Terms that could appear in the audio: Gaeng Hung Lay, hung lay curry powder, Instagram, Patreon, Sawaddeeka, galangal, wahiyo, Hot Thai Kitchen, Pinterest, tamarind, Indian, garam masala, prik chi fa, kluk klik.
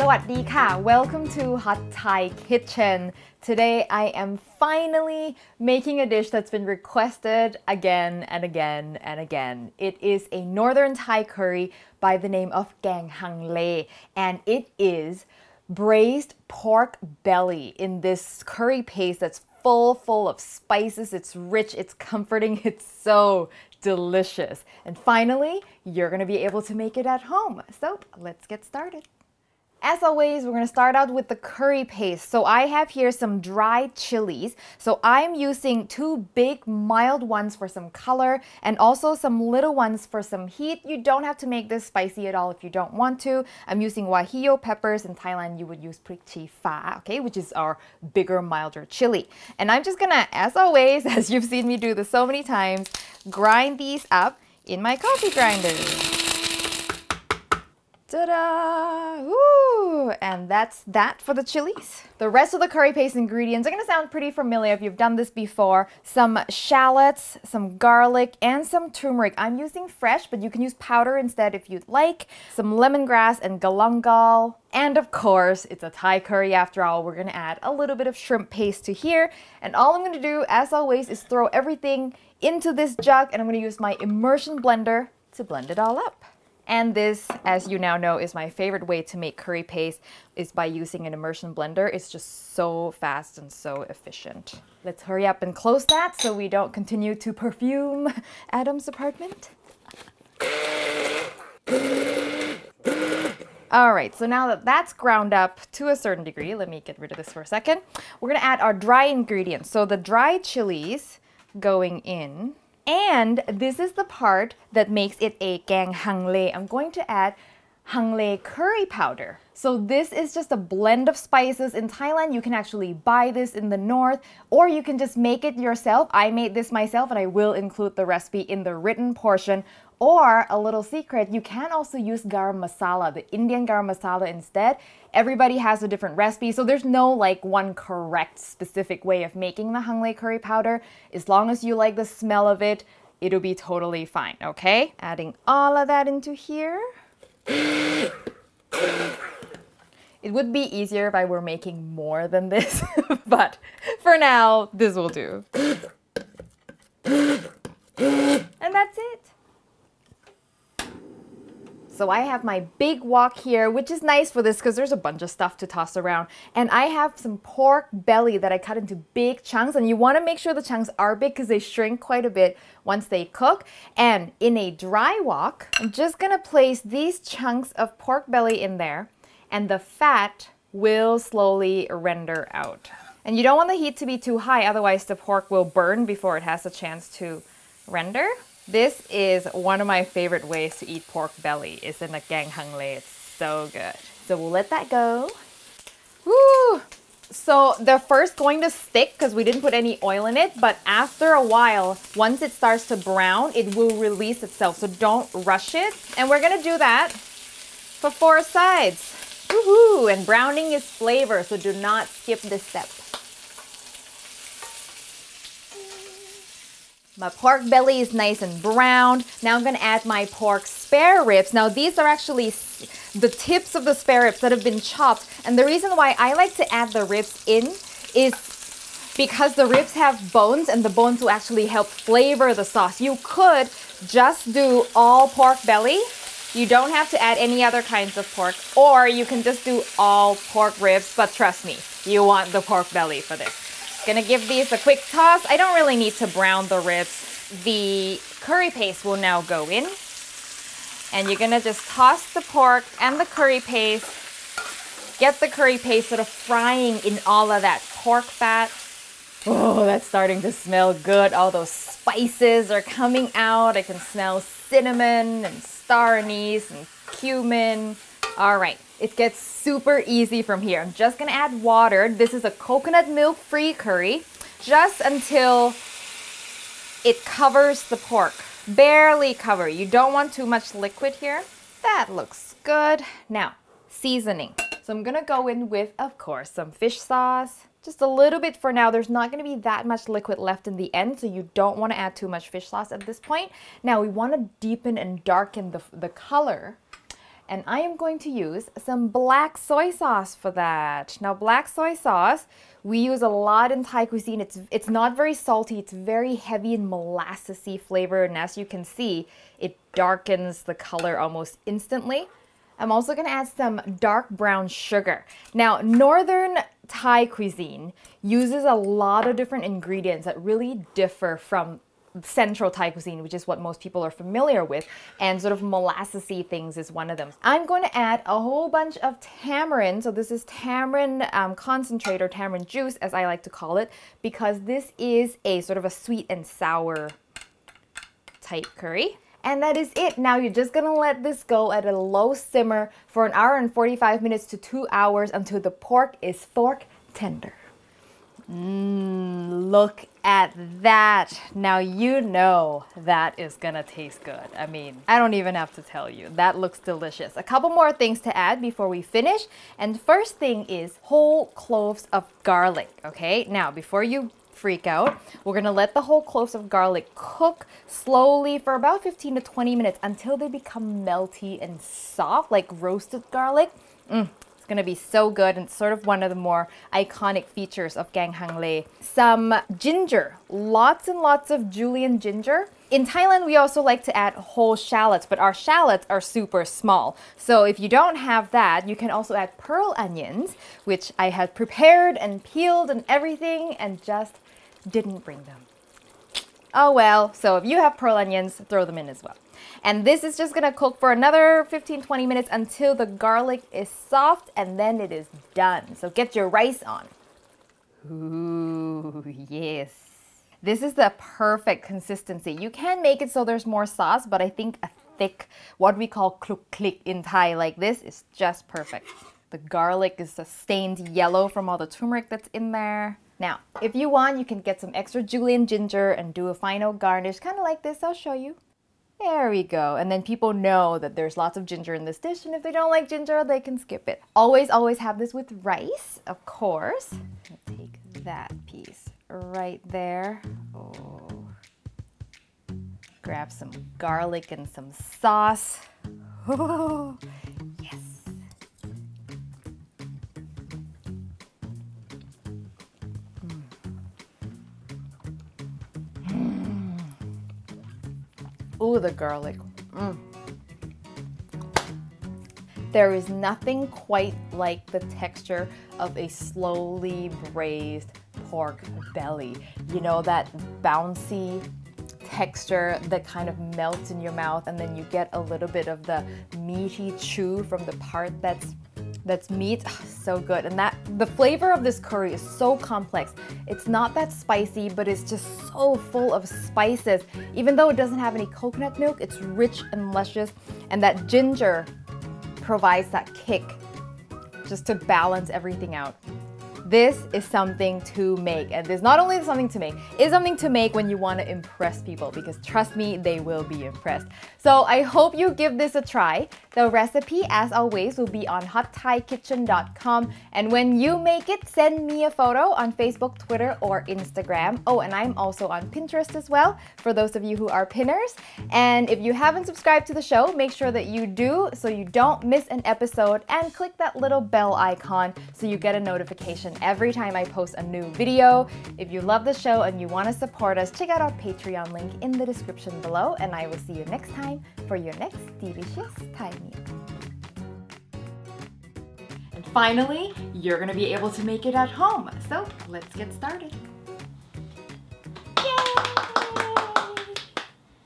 Sawaddeeka! Welcome to Hot Thai Kitchen. Today I am finally making a dish that's been requested again and again and again. It is a northern Thai curry by the name of Gaeng Hung Lay, and it is braised pork belly in this curry paste that's full of spices. It's rich, it's comforting, it's so delicious. And finally, you're gonna be able to make it at home. So let's get started. As always, we're going to start out with the curry paste. So I have here some dried chilies. So I'm using two big mild ones for some color and also some little ones for some heat. You don't have to make this spicy at all if you don't want to. I'm using wahiyo peppers. In Thailand, you would use prik chi fa, okay, which is our bigger, milder chili. And I'm just going to, as always, as you've seen me do this so many times, grind these up in my coffee grinder. Ta-da! Woo! And that's that for the chilies. The rest of the curry paste ingredients are going to sound pretty familiar if you've done this before. Some shallots, some garlic, and some turmeric. I'm using fresh, but you can use powder instead if you'd like. Some lemongrass and galangal. And of course, it's a Thai curry after all. We're going to add a little bit of shrimp paste to here. And all I'm going to do, as always, is throw everything into this jug, and I'm going to use my immersion blender to blend it all up. And this, as you now know, is my favorite way to make curry paste, is by using an immersion blender. It's just so fast and so efficient. Let's hurry up and close that so we don't continue to perfume Adam's apartment. All right, so now that that's ground up to a certain degree, let me get rid of this for a second. We're gonna add our dry ingredients. So the dry chilies going in. And this is the part that makes it a Gaeng Hung Lay. I'm going to add hung lay curry powder. So this is just a blend of spices. In Thailand, you can actually buy this in the north, or you can just make it yourself. I made this myself, and I will include the recipe in the written portion. Or, a little secret, you can also use garam masala, the Indian garam masala instead. Everybody has a different recipe, so there's no like one correct specific way of making the hung lay curry powder. As long as you like the smell of it, it'll be totally fine, okay? Adding all of that into here. It would be easier if I were making more than this, but for now, this will do. And that's it. So I have my big wok here, which is nice for this because there's a bunch of stuff to toss around. And I have some pork belly that I cut into big chunks, and you want to make sure the chunks are big because they shrink quite a bit once they cook. And in a dry wok, I'm just going to place these chunks of pork belly in there, and the fat will slowly render out. And you don't want the heat to be too high, otherwise the pork will burn before it has a chance to render. This is one of my favorite ways to eat pork belly. It's in a Gaeng Hung Lay. It's so good. So we'll let that go. Woo! So they're first going to stick because we didn't put any oil in it, but after a while, once it starts to brown, it will release itself. So don't rush it. And we're gonna do that for four sides. Woohoo! And browning is flavor, so do not skip this step. My pork belly is nice and browned. Now I'm gonna add my pork spare ribs. Now these are actually the tips of the spare ribs that have been chopped. And the reason why I like to add the ribs in is because the ribs have bones, and the bones will actually help flavor the sauce. You could just do all pork belly. You don't have to add any other kinds of pork, or you can just do all pork ribs, but trust me, you want the pork belly for this. Gonna give these a quick toss. I don't really need to brown the ribs. The curry paste will now go in. And you're gonna just toss the pork and the curry paste. Get the curry paste sort of frying in all of that pork fat. Oh, that's starting to smell good. All those spices are coming out. I can smell cinnamon and star anise and cumin. All right, it gets super easy from here. I'm just gonna add water. This is a coconut milk-free curry, just until it covers the pork. Barely cover. You don't want too much liquid here. That looks good. Now, seasoning. So I'm gonna go in with, of course, some fish sauce. Just a little bit for now. There's not gonna be that much liquid left in the end, so you don't wanna add too much fish sauce at this point. Now, we wanna deepen and darken the color. and I am going to use some black soy sauce for that. Now, black soy sauce, we use a lot in Thai cuisine. It's not very salty, it's very heavy in molassesy flavor, and as you can see, it darkens the color almost instantly. I'm also gonna add some dark brown sugar. Now, Northern Thai cuisine uses a lot of different ingredients that really differ from Central Thai cuisine, which is what most people are familiar with, and sort of molassesy things is one of them. I'm going to add a whole bunch of tamarind. So this is tamarind concentrate, or tamarind juice as I like to call it, because this is a sort of a sweet and sour type curry. And that is it. Now you're just gonna let this go at a low simmer for an hour and 45 minutes to 2 hours until the pork is fork tender. Look at that. Now you know that is gonna taste good. I mean, I don't even have to tell you. That looks delicious. A couple more things to add before we finish. And the first thing is whole cloves of garlic, okay? Now, before you freak out, we're gonna let the whole cloves of garlic cook slowly for about 15 to 20 minutes until they become melty and soft, like roasted garlic. It's gonna be so good, and sort of one of the more iconic features of Gaeng Hung Lay. Some ginger, lots and lots of julienne ginger. In Thailand, we also like to add whole shallots, but our shallots are super small. So if you don't have that, you can also add pearl onions, which I had prepared and peeled and everything, and just didn't bring them. Oh well, so if you have pearl onions, throw them in as well. And this is just gonna cook for another 15-20 minutes until the garlic is soft, and then it is done. So get your rice on. Ooh, yes. This is the perfect consistency. You can make it so there's more sauce, but I think a thick, what we call kluk klik in Thai, like this is just perfect. The garlic is a stained yellow from all the turmeric that's in there. Now, if you want, you can get some extra julienne ginger and do a final garnish, kind of like this. I'll show you. There we go. And then people know that there's lots of ginger in this dish, and if they don't like ginger, they can skip it. Always, always have this with rice, of course. I'll take that piece right there. Oh. Grab some garlic and some sauce. Oh. Ooh, the garlic. There is nothing quite like the texture of a slowly braised pork belly. You know, that bouncy texture that kind of melts in your mouth, and then you get a little bit of the meaty chew from the part that's meat. Oh, so good. And that the flavor of this curry is so complex. It's not that spicy, but it's just so full of spices. Even though it doesn't have any coconut milk, it's rich and luscious, and that ginger provides that kick just to balance everything out. This is something to make, and there's not only something to make, it's something to make when you want to impress people, because trust me, they will be impressed. So I hope you give this a try. The recipe, as always, will be on hotthaikitchen.com, and when you make it, send me a photo on Facebook, Twitter, or Instagram. Oh, and I'm also on Pinterest as well, for those of you who are pinners. And if you haven't subscribed to the show, make sure that you do so you don't miss an episode, and click that little bell icon so you get a notification every time I post a new video. If you love the show and you want to support us, check out our Patreon link in the description below, and I will see you next time for your next delicious Thai meal. And finally, you're going to be able to make it at home. So let's get started.